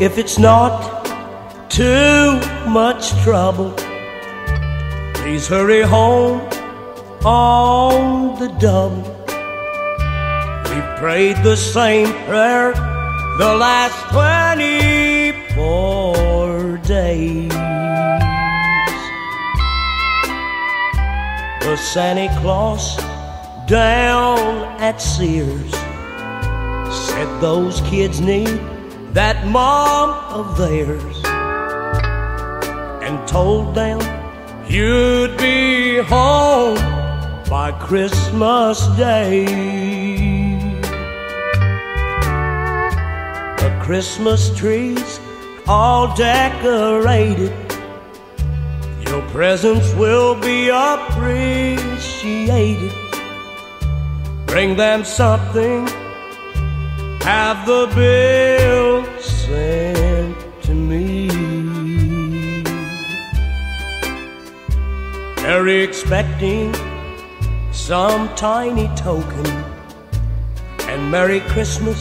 if it's not too much trouble. Please hurry home on the double. We prayed the same prayer the last 24 days. The Santa Claus down at Sears said those kids need that mom of theirs, and told them you'd be home by Christmas Day. The Christmas trees all decorated, your presents will be appreciated. Bring them something, have the bill sent to me. They're expecting some tiny token, and Merry Christmas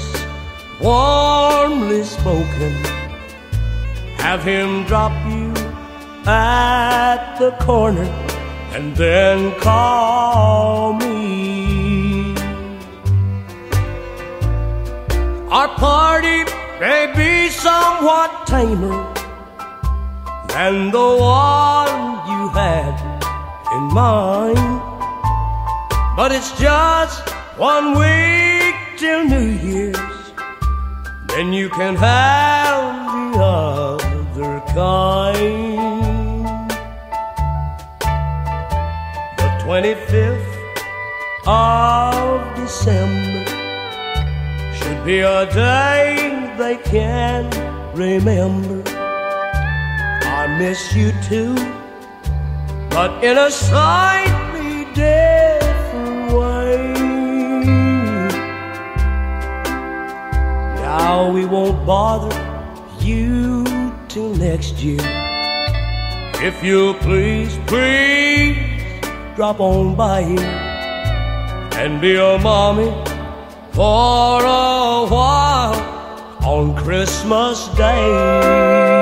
warmly spoken. Have him drop you at the corner and then call me. Our party may be somewhat tamer than the one you had in mind, but it's just 1 week till New Year's, then you can have the other kind. The 25th of December should be a day they can remember. I miss you too, but in a slightly different way. Now we won't bother you till next year. If you'll please, please drop on by here and be a mommy for a while on Christmas Day.